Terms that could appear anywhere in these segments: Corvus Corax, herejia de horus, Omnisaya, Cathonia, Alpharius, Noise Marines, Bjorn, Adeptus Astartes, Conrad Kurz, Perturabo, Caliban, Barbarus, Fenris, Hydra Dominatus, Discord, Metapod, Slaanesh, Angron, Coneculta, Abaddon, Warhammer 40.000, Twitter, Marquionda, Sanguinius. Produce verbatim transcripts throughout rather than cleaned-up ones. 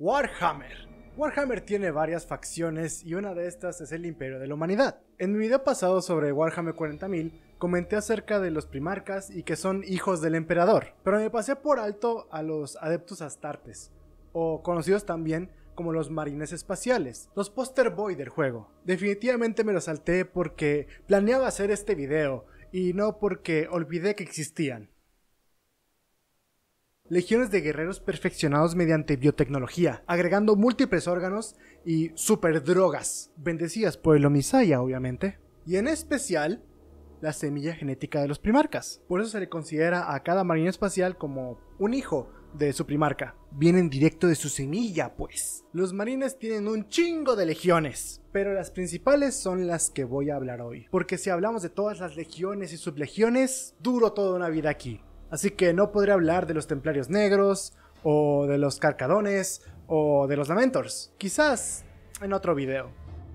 Warhammer. Warhammer tiene varias facciones y una de estas es el Imperio de la Humanidad. En mi video pasado sobre Warhammer cuarenta mil comenté acerca de los primarcas y que son hijos del emperador, pero me pasé por alto a los Adeptus Astartes, o conocidos también como los marines espaciales, los poster boy del juego. Definitivamente me los salté porque planeaba hacer este video y no porque olvidé que existían. Legiones de guerreros perfeccionados mediante biotecnología, agregando múltiples órganos y superdrogas, bendecidas por el Omnisaya obviamente, y en especial la semilla genética de los primarcas. Por eso se le considera a cada marine espacial como un hijo de su primarca. Vienen directo de su semilla pues. Los marines tienen un chingo de legiones, pero las principales son las que voy a hablar hoy, porque si hablamos de todas las legiones y sublegiones, duro toda una vida aquí. Así que no podré hablar de los Templarios Negros, o de los Carcadones, o de los Lamentors. Quizás en otro video.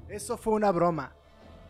Eso fue una broma.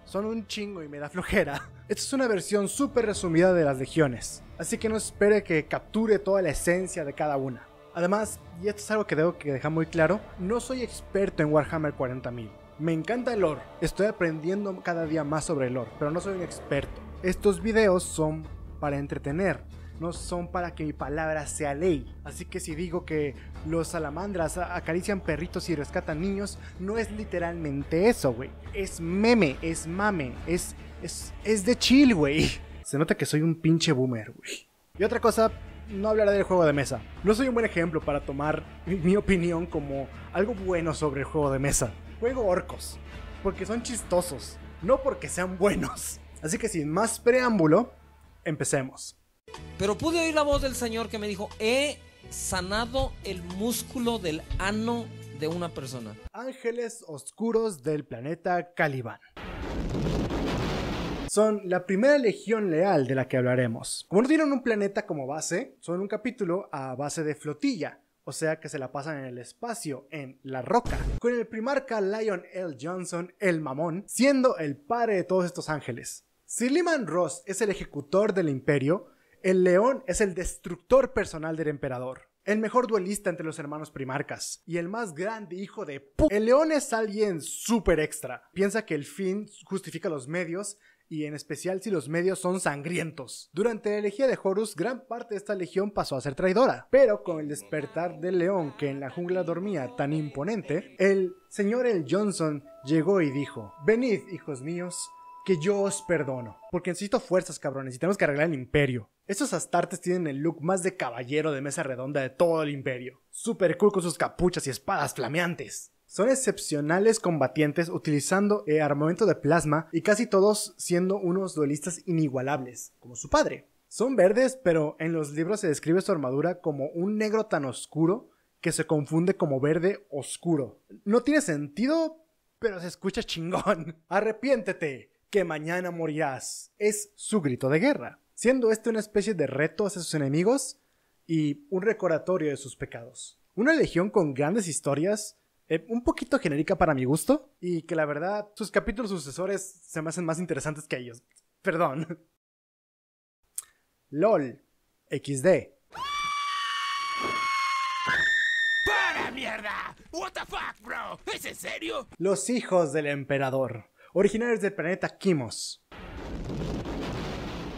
Son un chingo y me da flojera. Esta es una versión súper resumida de las legiones, así que no espere que capture toda la esencia de cada una. Además, y esto es algo que debo que dejar muy claro, no soy experto en Warhammer cuarenta mil. Me encanta el lore, estoy aprendiendo cada día más sobre el lore, pero no soy un experto. Estos videos son para entretener. No son para que mi palabra sea ley. Así que si digo que los salamandras acarician perritos y rescatan niños, no es literalmente eso, güey. Es meme, es mame, es, es, es de chill, güey. Se nota que soy un pinche boomer, güey. Y otra cosa, no hablaré del juego de mesa. No soy un buen ejemplo para tomar mi, mi opinión como algo bueno sobre el juego de mesa. Juego orcos, porque son chistosos, no porque sean buenos. Así que sin más preámbulo, empecemos. Pero pude oír la voz del Señor que me dijo: he sanado el músculo del ano de una persona. Ángeles oscuros del planeta Caliban. Son la primera legión leal de la que hablaremos. Como no tienen un planeta como base, son un capítulo a base de flotilla, o sea que se la pasan en el espacio, en la roca, con el primarca Lion L. Johnson, el mamón, siendo el padre de todos estos ángeles. Si Leman Russ es el ejecutor del imperio, el león es el destructor personal del emperador, el mejor duelista entre los hermanos primarcas y el más grande hijo de pu... El león es alguien súper extra. Piensa que el fin justifica los medios, y en especial si los medios son sangrientos. Durante la herejia de Horus, gran parte de esta legión pasó a ser traidora, pero con el despertar del león que en la jungla dormía tan imponente, el señor El Johnson llegó y dijo: venid, hijos míos, que yo os perdono, porque necesito fuerzas, cabrones, y tenemos que arreglar el imperio. Estos astartes tienen el look más de caballero de mesa redonda de todo el imperio. Super cool con sus capuchas y espadas flameantes. Son excepcionales combatientes utilizando eh, armamento de plasma y casi todos siendo unos duelistas inigualables, como su padre. Son verdes, pero en los libros se describe su armadura como un negro tan oscuro que se confunde como verde oscuro. No tiene sentido, pero se escucha chingón. Arrepiéntete, que mañana morirás. Es su grito de guerra, siendo este una especie de reto hacia sus enemigos y un recordatorio de sus pecados. Una legión con grandes historias, eh, un poquito genérica para mi gusto, y que la verdad sus capítulos sucesores se me hacen más interesantes que ellos. Perdón. LOL equis de. ¡Para mierda! What the fuck, bro? ¿Es en serio? Los hijos del emperador, originarios del planeta Quimos.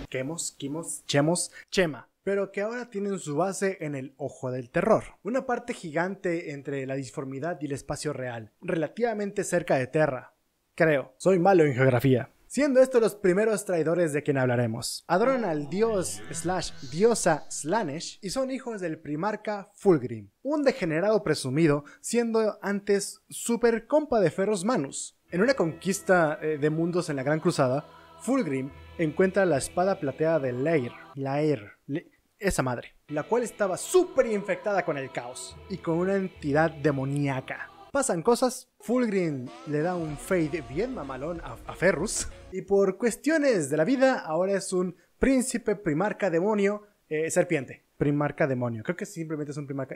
Quemos, Quimos, Chemos, Chema, pero que ahora tienen su base en el Ojo del Terror, una parte gigante entre la disformidad y el espacio real, relativamente cerca de Terra. Creo, soy malo en geografía. Siendo estos los primeros traidores de quien hablaremos. Adoran al dios slash diosa Slaanesh y son hijos del primarca Fulgrim, un degenerado presumido, siendo antes super compa de Ferrus Manus. En una conquista de mundos en la Gran Cruzada, Fulgrim encuentra la espada plateada de Lair, Lair, esa madre, la cual estaba súper infectada con el caos y con una entidad demoníaca. Pasan cosas, Fulgrim le da un fade bien mamalón a, a Ferrus, y por cuestiones de la vida ahora es un príncipe primarca demonio, eh, serpiente, primarca demonio, creo que simplemente es un primarca...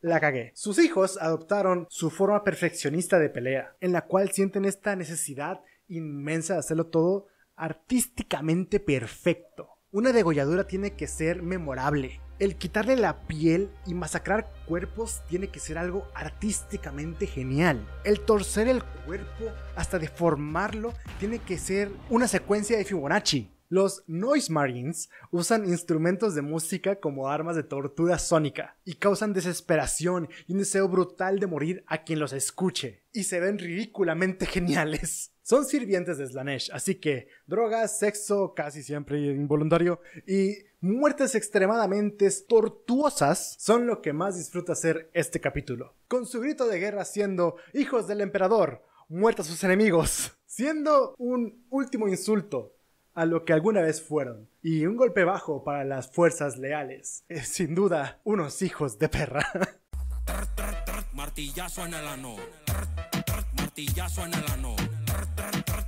La cagué. Sus hijos adoptaron su forma perfeccionista de pelea, en la cual sienten esta necesidad inmensa de hacerlo todo artísticamente perfecto. Una degolladura tiene que ser memorable, El quitarle la piel y masacrar cuerpos tiene que ser algo artísticamente genial. El torcer el cuerpo hasta deformarlo tiene que ser una secuencia de Fibonacci. Los Noise Marines usan instrumentos de música como armas de tortura sónica y causan desesperación y un deseo brutal de morir a quien los escuche. Y se ven ridículamente geniales. Son sirvientes de Slaanesh, así que drogas, sexo, casi siempre involuntario, y muertes extremadamente tortuosas son lo que más disfruta hacer este capítulo. Con su grito de guerra siendo hijos del emperador, muertos sus enemigos, siendo un último insulto a lo que alguna vez fueron, y un golpe bajo para las fuerzas leales. Eh, sin duda, unos hijos de perra. Martillazo en el ano. Martillazo en el ano.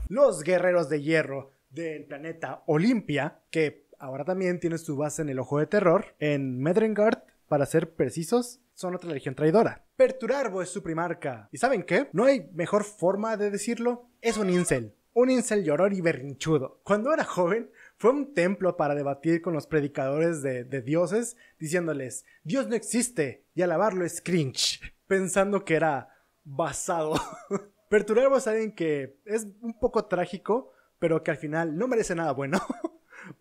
Los guerreros de hierro del planeta Olimpia, que ahora también tiene su base en el Ojo de Terror, en Medrengard, para ser precisos, son otra legión traidora. Perturabo es su primarca. ¿Y saben qué? No hay mejor forma de decirlo. Es un incel. Un incel llorón y berrinchudo. Cuando era joven, fue a un templo para debatir con los predicadores de, de dioses, diciéndoles, Dios no existe, y alabarlo es cringe, pensando que era basado. Perturabo es alguien que es un poco trágico, pero que al final no merece nada bueno,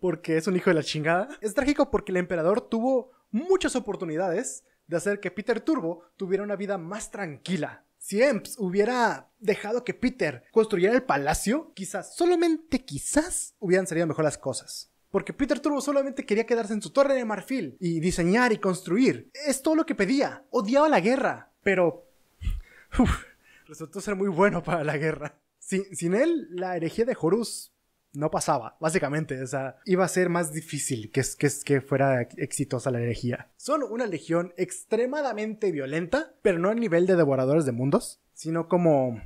porque es un hijo de la chingada. Es trágico porque el emperador tuvo muchas oportunidades de hacer que Peter Turbo tuviera una vida más tranquila. Si Emps hubiera dejado que Peter construyera el palacio, quizás, solamente quizás, hubieran salido mejor las cosas. Porque Peter Turbo solamente quería quedarse en su torre de marfil y diseñar y construir. Es todo lo que pedía. Odiaba la guerra, pero... Uf, resultó ser muy bueno para la guerra. Sin, sin él, la herejía de Horus no pasaba, básicamente. O sea, iba a ser más difícil que, que, que fuera exitosa la herejía. Son una legión extremadamente violenta, pero no al nivel de devoradores de mundos, sino como...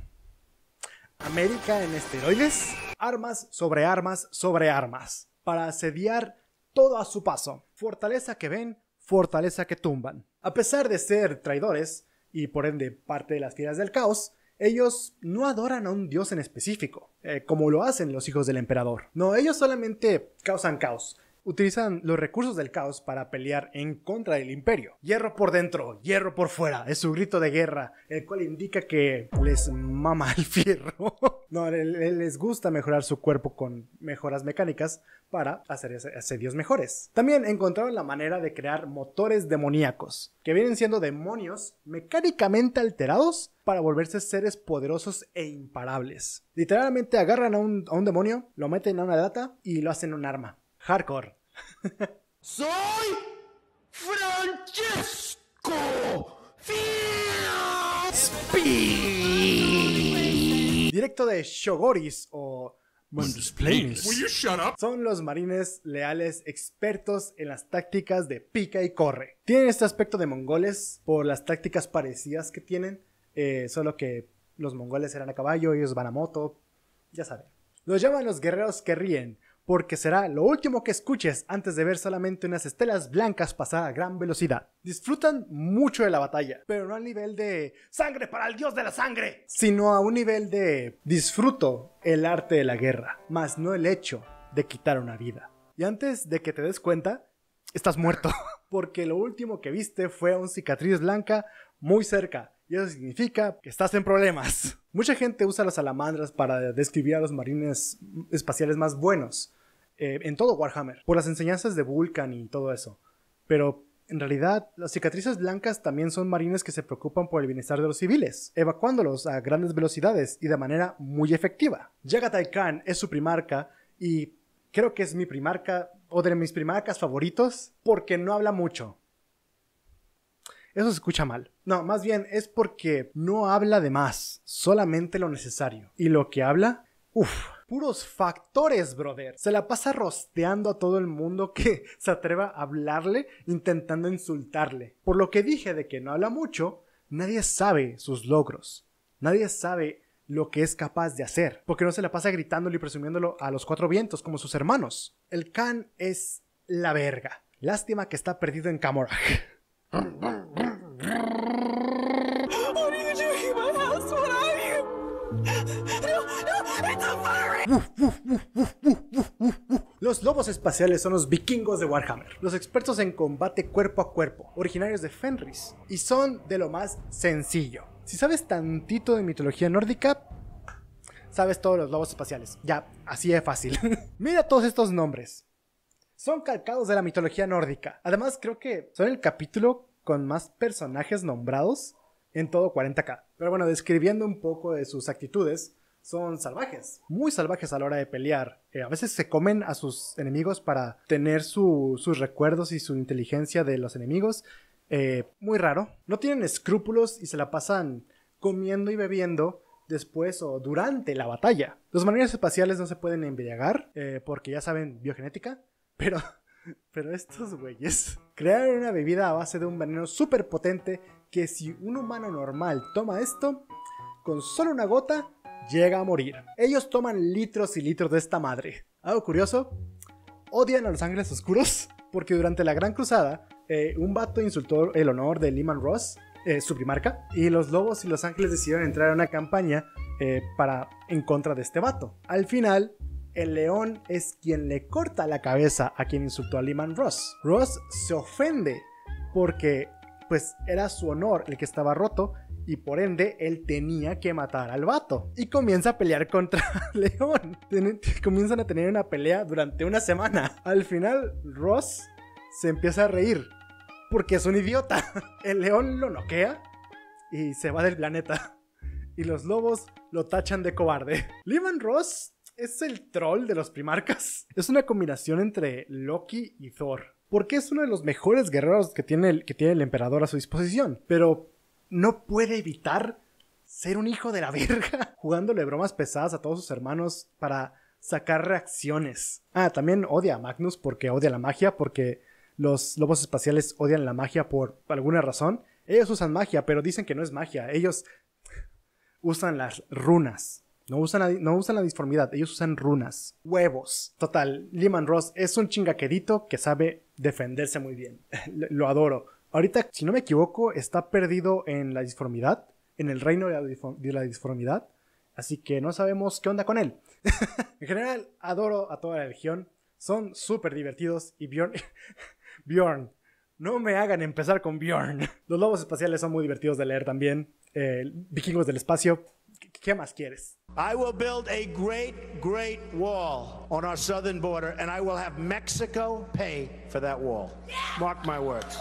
América en esteroides. Armas sobre armas sobre armas, para asediar todo a su paso. Fortaleza que ven, fortaleza que tumban. A pesar de ser traidores... y por ende parte de las filas del caos, ellos no adoran a un dios en específico, eh, como lo hacen los hijos del emperador. No, ellos solamente causan caos. Utilizan los recursos del caos para pelear en contra del imperio. Hierro por dentro, hierro por fuera, es su grito de guerra, el cual indica que les mama el fierro. No, les gusta mejorar su cuerpo con mejoras mecánicas para hacer asedios mejores. También encontraron la manera de crear motores demoníacos, que vienen siendo demonios mecánicamente alterados para volverse seres poderosos e imparables. Literalmente agarran a un, a un demonio, lo meten a una lata y lo hacen un arma. Hardcore. Soy Francesco Speed. Directo de Shogoris o Mundus Plains. Son los marines leales expertos en las tácticas de pica y corre. Tienen este aspecto de mongoles por las tácticas parecidas que tienen, eh, solo que los mongoles eran a caballo, ellos van a moto, ya saben. Los llaman los guerreros que ríen, porque será lo último que escuches antes de ver solamente unas estelas blancas pasar a gran velocidad. Disfrutan mucho de la batalla, pero no al nivel de sangre para el dios de la sangre, sino a un nivel de disfruto el arte de la guerra, más no el hecho de quitar una vida. Y antes de que te des cuenta, estás muerto, porque lo último que viste fue una cicatriz blanca muy cerca, y eso significa que estás en problemas. Mucha gente usa las salamandras para describir a los marines espaciales más buenos, eh, en todo Warhammer, por las enseñanzas de Vulcan y todo eso. Pero en realidad, las cicatrices blancas también son marines que se preocupan por el bienestar de los civiles, evacuándolos a grandes velocidades y de manera muy efectiva. Yagatai Khan es su primarca y creo que es mi primarca, o de mis primarcas favoritos, porque no habla mucho. Eso se escucha mal. No, más bien es porque no habla de más, solamente lo necesario. Y lo que habla, uff, puros factores, brother. Se la pasa rosteando a todo el mundo que se atreva a hablarle, intentando insultarle. Por lo que dije de que no habla mucho, nadie sabe sus logros. Nadie sabe lo que es capaz de hacer, porque no se la pasa gritándolo y presumiéndolo a los cuatro vientos como sus hermanos. El Khan es la verga. Lástima que está perdido en Camorag. Los lobos espaciales son los vikingos de Warhammer, los expertos en combate cuerpo a cuerpo, originarios de Fenris, y son de lo más sencillo. Si sabes tantito de mitología nórdica, sabes todos los lobos espaciales. Ya, así es fácil. Mira todos estos nombres. Son calcados de la mitología nórdica. Además, creo que son el capítulo con más personajes nombrados en todo cuarenta K. Pero bueno, describiendo un poco de sus actitudes, son salvajes, muy salvajes a la hora de pelear. Eh, a veces se comen a sus enemigos para tener su, sus recuerdos y su inteligencia de los enemigos. Eh, muy raro. No tienen escrúpulos y se la pasan comiendo y bebiendo después o durante la batalla. Los marineros espaciales no se pueden embriagar eh, porque ya saben biogenética, pero, pero estos güeyes crearon una bebida a base de un veneno súper potente que si un humano normal toma esto, con solo una gota llega a morir. Ellos toman litros y litros de esta madre. Algo curioso, odian a los ángeles oscuros porque durante la Gran Cruzada eh, un vato insultó el honor de Leman Russ, Eh, su primarca, y los lobos y los ángeles decidieron entrar a una campaña eh, para, en contra de este vato. Al final, el león es quien le corta la cabeza a quien insultó a Leman Russ. Russ se ofende porque pues era su honor el que estaba roto y por ende él tenía que matar al vato, y comienza a pelear contra el león. Ten- comienzan a tener una pelea durante una semana. Al final, Russ se empieza a reír porque es un idiota. El león lo noquea y se va del planeta. Y los lobos lo tachan de cobarde. Leman Russ es el troll de los primarcas. Es una combinación entre Loki y Thor, porque es uno de los mejores guerreros que tiene el, que tiene el emperador a su disposición. Pero no puede evitar ser un hijo de la verga, jugándole bromas pesadas a todos sus hermanos para sacar reacciones. Ah, también odia a Magnus porque odia la magia, porque los lobos espaciales odian la magia por alguna razón. Ellos usan magia, pero dicen que no es magia. Ellos usan las runas. No usan la, no usan la disformidad, ellos usan runas. Huevos. Total, Leman Russ es un chingaquedito que sabe defenderse muy bien. Lo adoro. Ahorita, si no me equivoco, está perdido en la disformidad, en el reino de la disformidad. Así que no sabemos qué onda con él. En general, adoro a toda la legión. Son súper divertidos y Bjorn... Bjorn, no me hagan empezar con Bjorn. Los lobos espaciales son muy divertidos de leer también. Eh, vikingos del espacio. ¿Qué más quieres? I will build a great, great wall on our southern border, and I will have Mexico pay for that wall. Mark my words.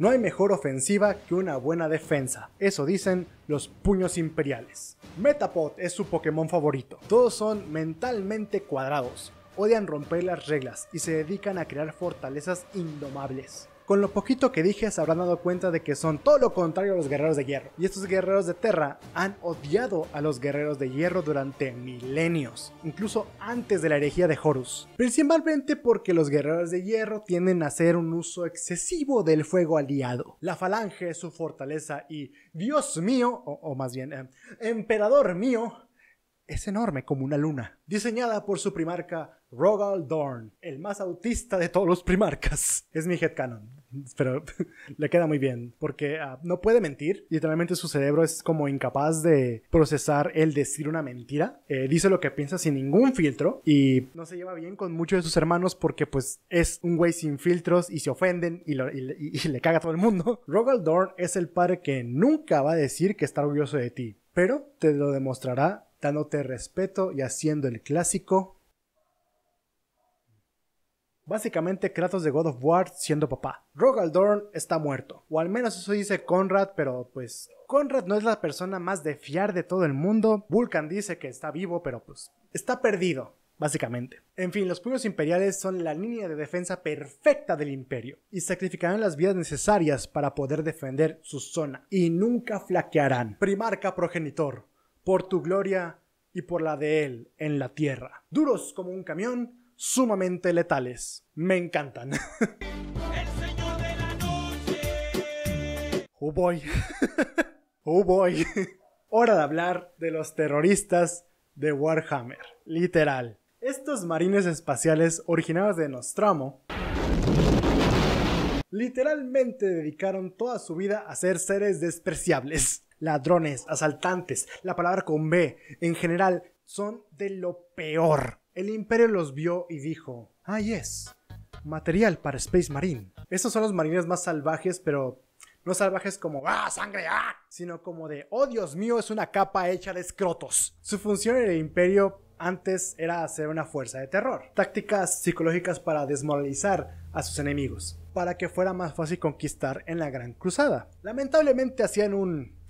No hay mejor ofensiva que una buena defensa. Eso dicen los puños imperiales. Metapod es su Pokémon favorito. Todos son mentalmente cuadrados. Odian romper las reglas y se dedican a crear fortalezas indomables. Con lo poquito que dije se habrán dado cuenta de que son todo lo contrario a los guerreros de hierro. Y estos guerreros de Terra han odiado a los guerreros de hierro durante milenios, incluso antes de la herejía de Horus. Principalmente porque los guerreros de hierro tienden a hacer un uso excesivo del fuego aliado. La falange es su fortaleza y Dios mío, o, o más bien, eh, emperador mío, es enorme como una luna. Diseñada por su primarca Rogal Dorn, el más autista de todos los primarcas. Es mi headcanon, pero le queda muy bien, porque uh, no puede mentir. Literalmente su cerebro es como incapaz de procesar el decir una mentira. Eh, dice lo que piensa sin ningún filtro y no se lleva bien con muchos de sus hermanos porque pues es un güey sin filtros y se ofenden y, lo, y, y, y le caga a todo el mundo. Rogal Dorn es el padre que nunca va a decir que está orgulloso de ti, pero te lo demostrará dándote respeto y haciendo el clásico. Básicamente Kratos de God of War siendo papá. Rogal Dorn está muerto, o al menos eso dice Conrad, pero pues Conrad no es la persona más de fiar de todo el mundo. Vulcan dice que está vivo, pero pues está perdido, básicamente. En fin, los puños imperiales son la línea de defensa perfecta del imperio y sacrificarán las vidas necesarias para poder defender su zona y nunca flaquearán. Primarca progenitor, por tu gloria y por la de él en la tierra. Duros como un camión, sumamente letales. Me encantan. El señor de la noche. Oh boy. Oh boy. Hora de hablar de los terroristas de Warhammer. Literal. Estos marines espaciales originarios de Nostromo literalmente dedicaron toda su vida a ser seres despreciables. Ladrones, asaltantes, la palabra con B, en general, son de lo peor. El Imperio los vio y dijo, ah, yes, material para Space Marine. Estos son los marines más salvajes, pero no salvajes como, ah, sangre, ah, sino como de, oh Dios mío, es una capa hecha de escrotos. Su función en el Imperio antes era hacer una fuerza de terror, tácticas psicológicas para desmoralizar a sus enemigos, para que fuera más fácil conquistar en la Gran Cruzada. Lamentablemente hacían un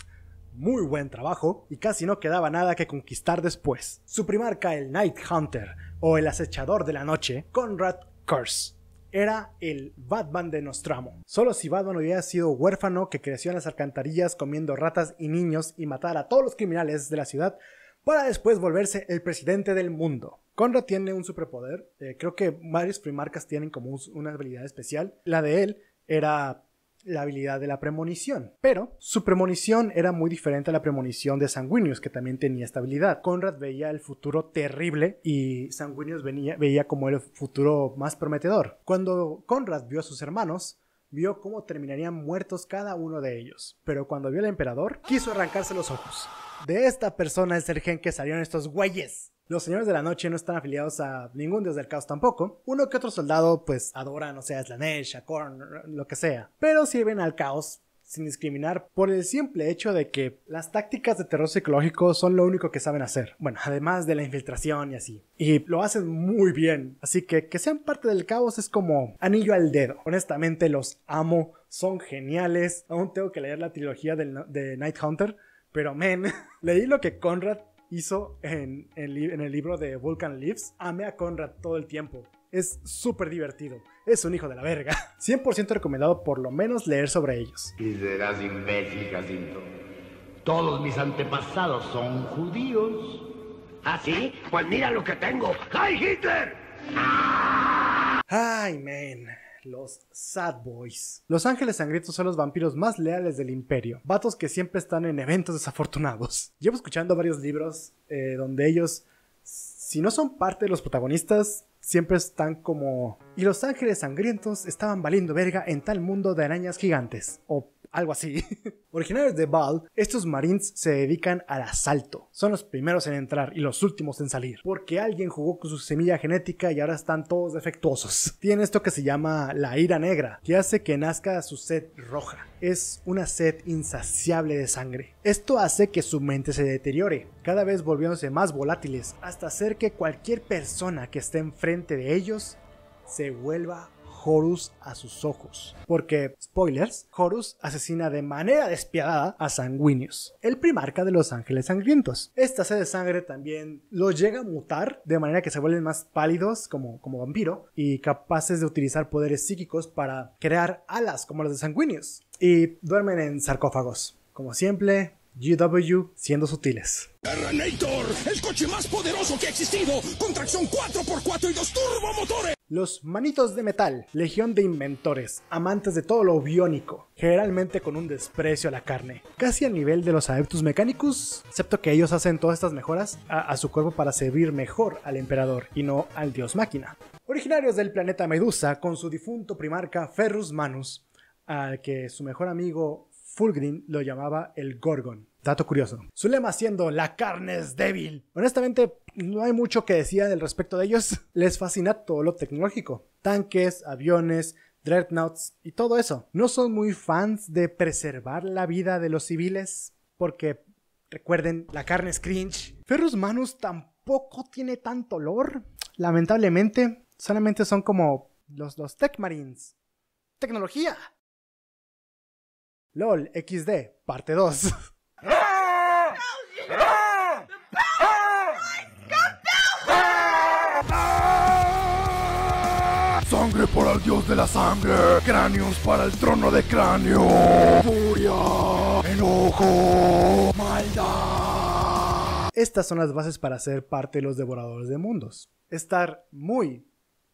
muy buen trabajo y casi no quedaba nada que conquistar después. Su primarca, el Night Hunter o el Acechador de la Noche, Conrad Kurz, era el Batman de Nostromo. Solo si Batman hubiera sido huérfano que creció en las alcantarillas comiendo ratas y niños y matar a todos los criminales de la ciudad para después volverse el presidente del mundo. Conrad tiene un superpoder, eh, creo que varios primarcas tienen como una habilidad especial. La de él era la habilidad de la premonición, pero su premonición era muy diferente a la premonición de Sanguinius, que también tenía esta habilidad. Conrad veía el futuro terrible y Sanguinius venía, veía como el futuro más prometedor. Cuando Conrad vio a sus hermanos, vio cómo terminarían muertos cada uno de ellos, pero cuando vio al emperador, quiso arrancarse los ojos. De esta persona es el gen que salieron estos güeyes. Los señores de la noche no están afiliados a ningún dios del caos tampoco. Uno que otro soldado pues adoran, o sea, a Slaanesh, a Korn, lo que sea. Pero sirven al caos sin discriminar por el simple hecho de que las tácticas de terror psicológico son lo único que saben hacer. Bueno, además de la infiltración y así. Y lo hacen muy bien. Así que que sean parte del caos es como anillo al dedo. Honestamente los amo, son geniales. Aún tengo que leer la trilogía del, de Night Hunter. Pero men, leí lo que Conrad hizo en, en, en el libro de Vulcan Leaves. Amé a Conrad todo el tiempo. Es súper divertido. Es un hijo de la verga. cien por ciento recomendado por lo menos leer sobre ellos. Y serás imbécil, Jacinto. Todos mis antepasados son judíos. ¿Ah, sí? Pues mira lo que tengo. ¡Ay, Hitler! ¡Ah! Ay, men. Los Sad Boys. Los Ángeles Sangrientos son los vampiros más leales del Imperio. Vatos que siempre están en eventos desafortunados. Llevo escuchando varios libros eh, donde ellos, si no son parte de los protagonistas, siempre están como... Y los Ángeles Sangrientos estaban valiendo verga en tal mundo de arañas gigantes. O algo así. Originarios de Baal, estos marines se dedican al asalto. Son los primeros en entrar y los últimos en salir, porque alguien jugó con su semilla genética y ahora están todos defectuosos. Tienen esto que se llama la ira negra, que hace que nazca su sed roja. Es una sed insaciable de sangre. Esto hace que su mente se deteriore, cada vez volviéndose más volátiles, hasta hacer que cualquier persona que esté enfrente de ellos se vuelva Horus a sus ojos, porque, spoilers, Horus asesina de manera despiadada a Sanguinius, el primarca de los Ángeles Sangrientos. Esta sed de sangre también los llega a mutar de manera que se vuelven más pálidos como, como vampiro y capaces de utilizar poderes psíquicos para crear alas como las de Sanguinius, y duermen en sarcófagos, como siempre. G W siendo sutiles. Terranator, el coche más poderoso que ha existido, con tracción cuatro por cuatro y dos turbomotores. Los Manitos de Metal, legión de inventores, amantes de todo lo biónico, generalmente con un desprecio a la carne, casi al nivel de los Adeptus Mechanicus, excepto que ellos hacen todas estas mejoras a, a su cuerpo para servir mejor al emperador y no al dios máquina. Originarios del planeta Medusa, con su difunto primarca Ferrus Manus, al que su mejor amigo Fulgrim lo llamaba el Gorgon. Dato curioso. Su lema siendo la carne es débil. Honestamente, no hay mucho que decir al respecto de ellos. Les fascina todo lo tecnológico. Tanques, aviones, dreadnoughts y todo eso. No son muy fans de preservar la vida de los civiles porque, recuerden, la carne es cringe. Ferrus Manus tampoco tiene tanto olor. Lamentablemente, solamente son como los, los Tech Marines. ¡Tecnología! LOL equis de, parte dos. Sangre para el dios de la sangre. Cráneos para el trono de cráneo. Furia, enojo, maldad. Estas son las bases para ser parte de los devoradores de mundos. Estar muy,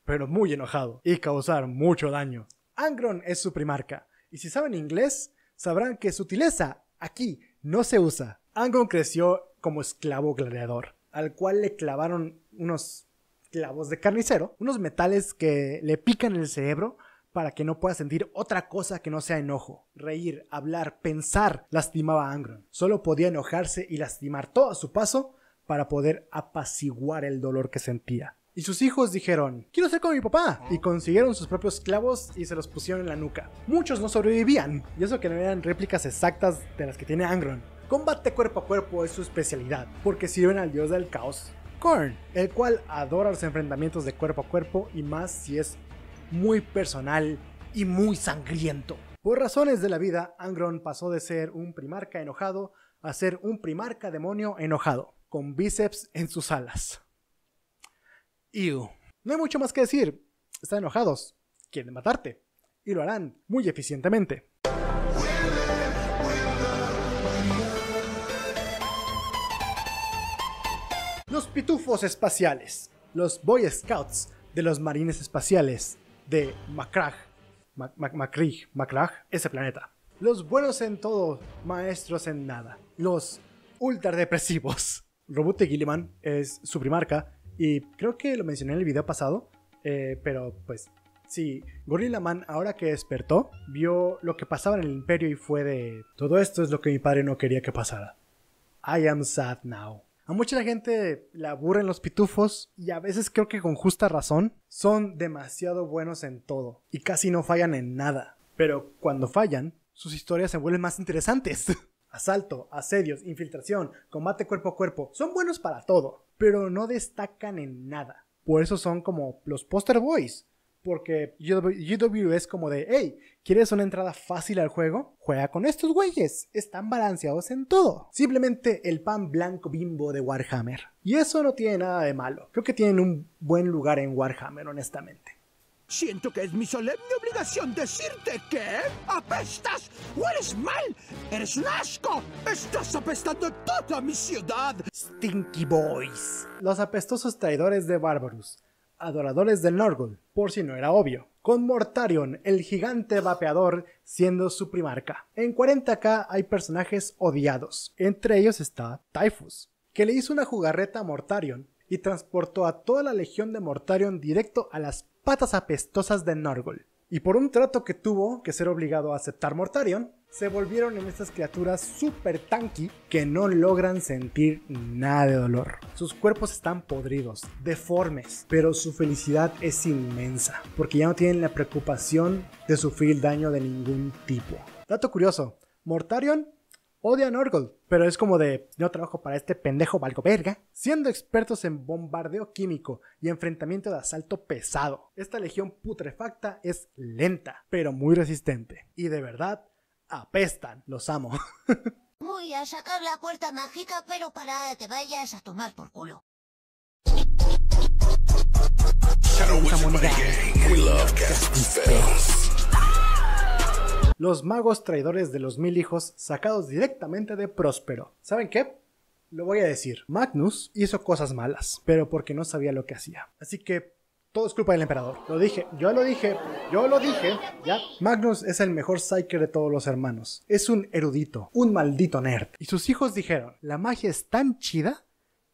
pero muy enojado y causar mucho daño. Angron es su primarca. Y si saben inglés, sabrán que sutileza aquí no se usa. Angron creció como esclavo gladiador, al cual le clavaron unos clavos de carnicero, unos metales que le pican el cerebro para que no pueda sentir otra cosa que no sea enojo. Reír, hablar, pensar lastimaba a Angron. Solo podía enojarse y lastimar todo a su paso para poder apaciguar el dolor que sentía. y sus hijos dijeron, quiero ser como mi papá, y consiguieron sus propios clavos y se los pusieron en la nuca. Muchos no sobrevivían, y eso que no eran réplicas exactas de las que tiene Angron. Combate cuerpo a cuerpo es su especialidad, porque sirven al dios del caos, Korn, el cual adora los enfrentamientos de cuerpo a cuerpo, y más si es muy personal y muy sangriento. Por razones de la vida, Angron pasó de ser un primarca enojado a ser un primarca demonio enojado, con bíceps en sus alas. Ew. No hay mucho más que decir, están enojados, quieren matarte, y lo harán muy eficientemente. Los pitufos espaciales, los Boy Scouts de los marines espaciales de Macraj, Mac Mac Macraj, Macraj, ese planeta. Los buenos en todo, maestros en nada. Los ultra depresivos. Robot de Gilliman es su primarca, y creo que lo mencioné en el video pasado, eh, pero pues sí, Gorilla Man, ahora que despertó, vio lo que pasaba en el imperio y fue de... Todo esto es lo que mi padre no quería que pasara. I am sad now. A mucha gente la aburren los pitufos, y a veces creo que con justa razón. Son demasiado buenos en todo, y casi no fallan en nada. Pero cuando fallan, sus historias se vuelven más interesantes. Asalto, asedios, infiltración, combate cuerpo a cuerpo, son buenos para todo, pero no destacan en nada. Por eso son como los poster boys, porque U W es como de, hey, ¿quieres una entrada fácil al juego? Juega con estos güeyes, están balanceados en todo. Simplemente el pan blanco bimbo de Warhammer. Y eso no tiene nada de malo, creo que tienen un buen lugar en Warhammer, honestamente. Siento que es mi solemne obligación decirte que... ¡Apestas! ¡Hueles mal! ¡Eres un asco! ¡Estás apestando toda mi ciudad! Stinky Boys. Los apestosos traidores de Barbarus. Adoradores del Nurgle, por si no era obvio. Con Mortarion, el gigante vapeador, siendo su primarca. En cuarenta K hay personajes odiados. Entre ellos está Typhus, que le hizo una jugarreta a Mortarion y transportó a toda la legión de Mortarion directo a las patas apestosas de Nurgle, y por un trato que tuvo que ser obligado a aceptar Mortarion, se volvieron en estas criaturas super tanky que no logran sentir nada de dolor. Sus cuerpos están podridos, deformes, pero su felicidad es inmensa, porque ya no tienen la preocupación de sufrir daño de ningún tipo. Dato curioso, Mortarion odia a Nurgle, pero es como de, no trabajo para este pendejo valgo verga. Siendo expertos en bombardeo químico y enfrentamiento de asalto pesado, esta legión putrefacta es lenta, pero muy resistente. Y de verdad, apestan, los amo. Voy a sacar la puerta mágica, pero para que te vayas a tomar por culo. Los magos traidores de los mil hijos, sacados directamente de Próspero. ¿Saben qué? Lo voy a decir. Magnus hizo cosas malas, pero porque no sabía lo que hacía. Así que todo es culpa del emperador. Lo dije, yo lo dije, yo lo dije. ¿Ya? Magnus es el mejor psyker de todos los hermanos. Es un erudito, un maldito nerd. Y sus hijos dijeron, la magia es tan chida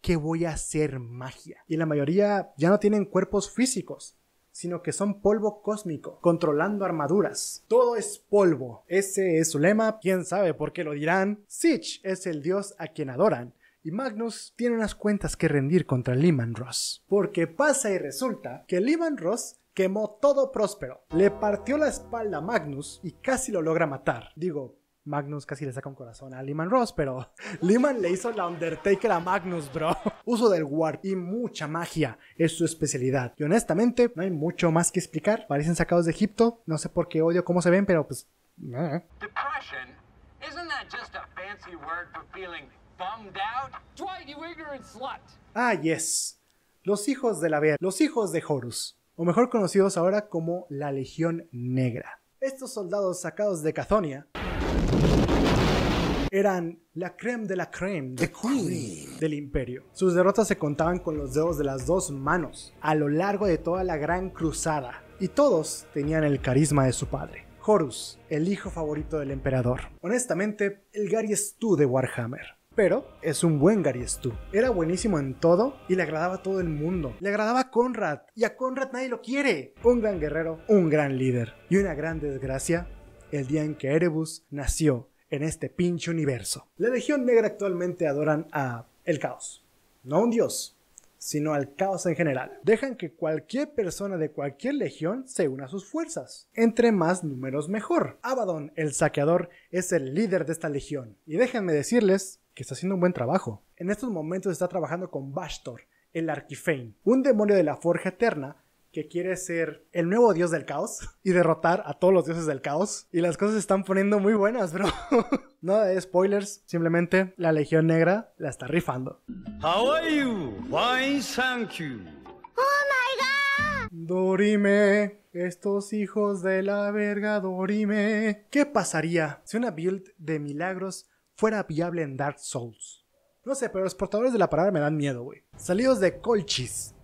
que voy a hacer magia. Y la mayoría ya no tienen cuerpos físicos, sino que son polvo cósmico, controlando armaduras. Todo es polvo. Ese es su lema, quién sabe por qué lo dirán. Siege es el dios a quien adoran, y Magnus tiene unas cuentas que rendir contra Leman Russ. Porque pasa y resulta que Leman Russ quemó todo Próspero. Le partió la espalda a Magnus y casi lo logra matar. Digo, Magnus casi le saca un corazón a Leman Russ, pero Leman le hizo la Undertaker a Magnus, bro. Uso del warp y mucha magia es su especialidad. Y honestamente, no hay mucho más que explicar. Parecen sacados de Egipto. No sé por qué odio cómo se ven, pero pues... Eh. Depression, isn't that just a fancy word for feeling bummed out? Dwight, you ignorant slut. Ah, yes. Los hijos de la Lair, los hijos de Horus, o mejor conocidos ahora como la Legión Negra. Estos soldados sacados de Cathonia eran la creme de la creme de Queen del imperio. Sus derrotas se contaban con los dedos de las dos manos a lo largo de toda la gran cruzada, y todos tenían el carisma de su padre, Horus, el hijo favorito del emperador. Honestamente, el Gary Stu de Warhammer, pero es un buen Gary Stu. Era buenísimo en todo y le agradaba a todo el mundo. Le agradaba a Conrad, y a Conrad nadie lo quiere. Un gran guerrero, un gran líder, y una gran desgracia el día en que Erebus nació en este pinche universo. La Legión Negra actualmente adoran a el caos, no un dios, sino al caos en general. Dejan que cualquier persona de cualquier legión se una a sus fuerzas. Entre más números mejor. Abaddon, el saqueador, es el líder de esta legión. Y déjenme decirles que está haciendo un buen trabajo. En estos momentos está trabajando con Bashtor, el Archifane, un demonio de la Forja Eterna que quiere ser el nuevo dios del caos y derrotar a todos los dioses del caos. Y las cosas se están poniendo muy buenas, bro. Nada de spoilers, simplemente la Legión Negra la está rifando. How are you? Why, thank you. Oh my god. Dorime, estos hijos de la verga, dorime. ¿Qué pasaría si una build de milagros fuera viable en Dark Souls? No sé, pero los portadores de la palabra me dan miedo, güey. Salidos de Colchis.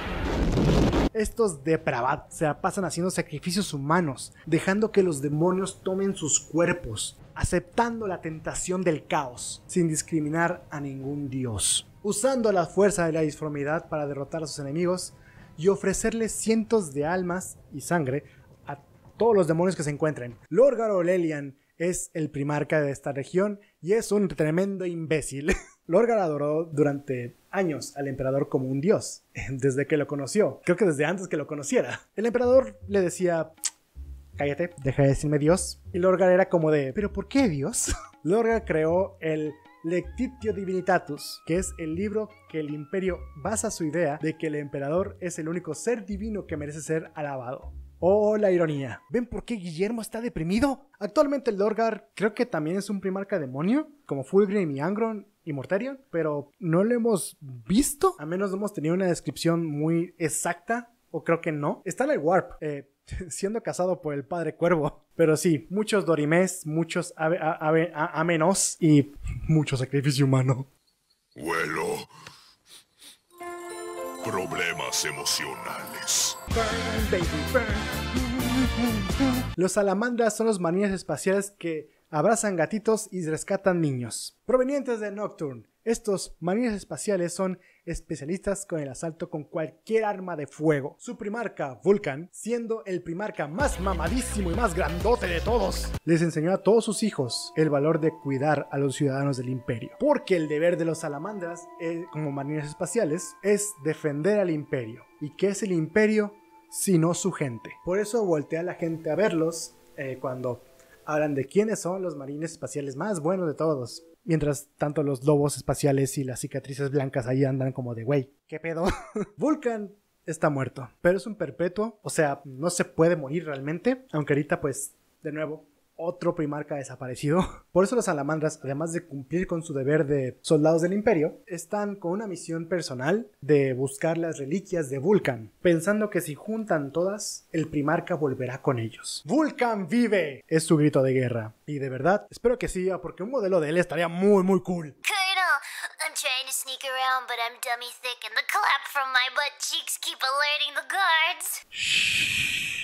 Estos depravados se la pasan haciendo sacrificios humanos, dejando que los demonios tomen sus cuerpos, aceptando la tentación del caos, sin discriminar a ningún dios, usando la fuerza de la disformidad para derrotar a sus enemigos y ofrecerles cientos de almas y sangre a todos los demonios que se encuentren. Lord Garolelian es el primarca de esta región y es un tremendo imbécil. Lorgar adoró durante años al emperador como un dios, desde que lo conoció, creo que desde antes que lo conociera. El emperador le decía, cállate, deja de decirme dios, y Lorgar era como de, ¿pero por qué dios? Lorgar creó el Lectitio Divinitatus, que es el libro que el imperio basa su idea de que el emperador es el único ser divino que merece ser alabado. Oh, la ironía. ¿Ven por qué Guillermo está deprimido? Actualmente el Lorgar creo que también es un primarca demonio, como Fulgrim y Angron y Mortarion, pero no lo hemos visto, a menos no hemos tenido una descripción muy exacta, o creo que no. Está en el Warp, eh, siendo cazado por el Padre Cuervo, pero sí, muchos dorimés, muchos ave, ave, a, amenos y mucho sacrificio humano. Vuelo. Problemas emocionales. Burn, baby, burn. Los salamandras son los marines espaciales que abrazan gatitos y rescatan niños. Provenientes de Nocturne, estos marines espaciales son especialistas con el asalto con cualquier arma de fuego. Su primarca, Vulcan, siendo el primarca más mamadísimo y más grandote de todos, les enseñó a todos sus hijos el valor de cuidar a los ciudadanos del imperio, porque el deber de los salamandras, eh, como marines espaciales, es defender al imperio. ¿Y qué es el imperio sino su gente? Por eso voltea a la gente a verlos eh, cuando hablan de quiénes son los marines espaciales más buenos de todos. Mientras tanto los lobos espaciales y las cicatrices blancas ahí andan como de, güey, ¿qué pedo? Vulcan está muerto, pero es un perpetuo, o sea, no se puede morir realmente, aunque ahorita pues, de nuevo, otro primarca desaparecido. Por eso los salamandras, además de cumplir con su deber de soldados del imperio, están con una misión personal de buscar las reliquias de Vulcan, pensando que si juntan todas, el primarca volverá con ellos. ¡Vulcan vive! Es su grito de guerra. Y de verdad, espero que siga, porque un modelo de él estaría muy muy cool. I'm trying to sneak around, but I'm dummy thick and the clap from my butt cheeks keep alerting the guards. Shh.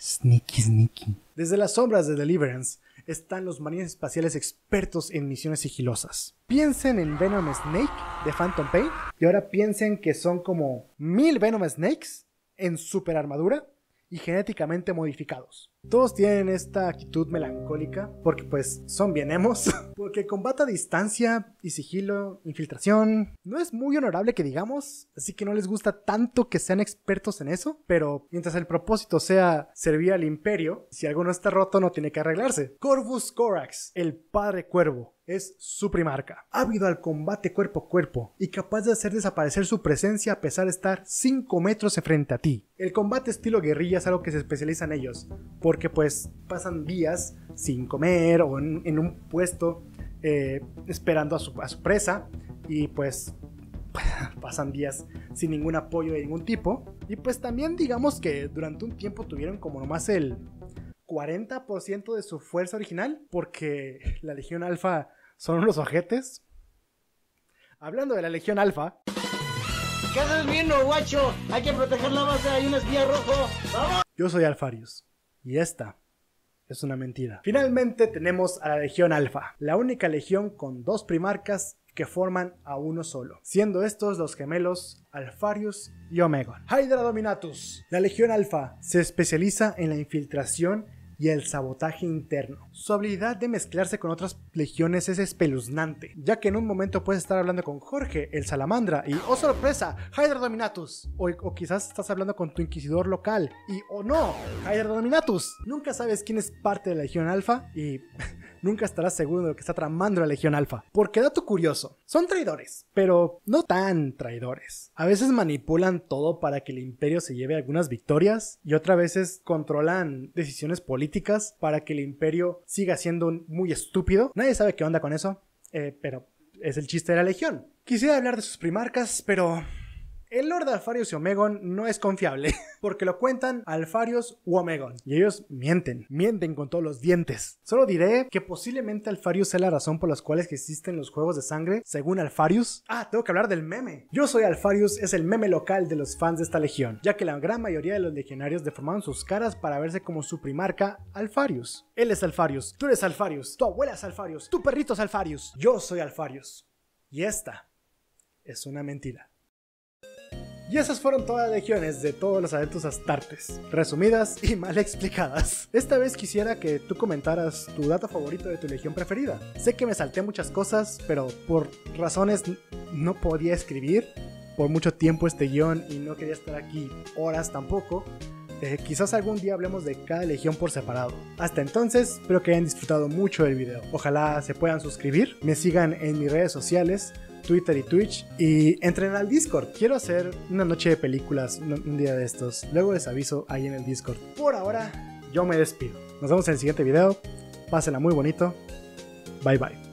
Sneaky sneaky. Desde las sombras de Deliverance están los marines espaciales expertos en misiones sigilosas. Piensen en Venom Snake de Phantom Pain y ahora piensen que son como mil Venom Snakes en super armadura y genéticamente modificados. Todos tienen esta actitud melancólica porque pues son bien emos, porque combate a distancia y sigilo, infiltración, no es muy honorable que digamos, así que no les gusta tanto que sean expertos en eso, pero mientras el propósito sea servir al imperio, si algo no está roto no tiene que arreglarse. Corvus Corax, el Padre Cuervo, es su primarca, ávido al combate cuerpo a cuerpo y capaz de hacer desaparecer su presencia a pesar de estar cinco metros enfrente a ti. El combate estilo guerrilla es algo que se especializa en ellos, porque pues pasan días sin comer o en, en un puesto eh, esperando a su, a su presa y pues pasan días sin ningún apoyo de ningún tipo. Y pues también digamos que durante un tiempo tuvieron como nomás el cuarenta por ciento de su fuerza original, porque la Legión Alfa son unos ojetes. Hablando de la Legión Alfa, ¿qué haces viendo, guacho? Hay que proteger la base, hay un espía rojo. ¡Vamos! Yo soy Alpharius. Y esta es una mentira. Finalmente tenemos a la Legión Alfa, la única legión con dos primarcas que forman a uno solo, siendo estos los gemelos Alpharius y Omegon. Hydra Dominatus. La Legión Alfa se especializa en la infiltración y el sabotaje interno. Su habilidad de mezclarse con otras legiones es espeluznante, ya que en un momento puedes estar hablando con Jorge, el Salamandra, y ¡oh sorpresa! ¡Hydra Dominatus! O, o quizás estás hablando con tu inquisidor local, y ¡oh no! ¡Hydra Dominatus! Nunca sabes quién es parte de la Legión Alfa y... nunca estarás seguro de lo que está tramando la Legión Alfa. Porque dato curioso, son traidores, pero no tan traidores. A veces manipulan todo para que el imperio se lleve algunas victorias, y otras veces controlan decisiones políticas para que el imperio siga siendo muy estúpido. Nadie sabe qué onda con eso, eh, pero es el chiste de la legión. Quisiera hablar de sus primarcas, pero... el Lord Alpharius y Omegon no es confiable, porque lo cuentan Alpharius u Omegon, y ellos mienten, mienten con todos los dientes. Solo diré que posiblemente Alpharius sea la razón por las cuales existen los juegos de sangre, según Alpharius. Ah, tengo que hablar del meme. Yo soy Alpharius es el meme local de los fans de esta legión, ya que la gran mayoría de los legionarios deformaron sus caras para verse como su primarca, Alpharius. Él es Alpharius, tú eres Alpharius, tu abuela es Alpharius, tu perrito es Alpharius. Yo soy Alpharius, y esta es una mentira. Y esas fueron todas las legiones de todos los Adeptus Astartes, resumidas y mal explicadas. Esta vez quisiera que tú comentaras tu dato favorito de tu legión preferida. Sé que me salté muchas cosas, pero por razones no podía escribir por mucho tiempo este guión y no quería estar aquí horas tampoco. Eh, quizás algún día hablemos de cada legión por separado. Hasta entonces, espero que hayan disfrutado mucho del video. Ojalá se puedan suscribir, me sigan en mis redes sociales, Twitter y Twitch, y entren al Discord. Quiero hacer una noche de películas un día de estos, luego les aviso ahí en el Discord. Por ahora, yo me despido. Nos vemos en el siguiente video, pásenla muy bonito, bye bye.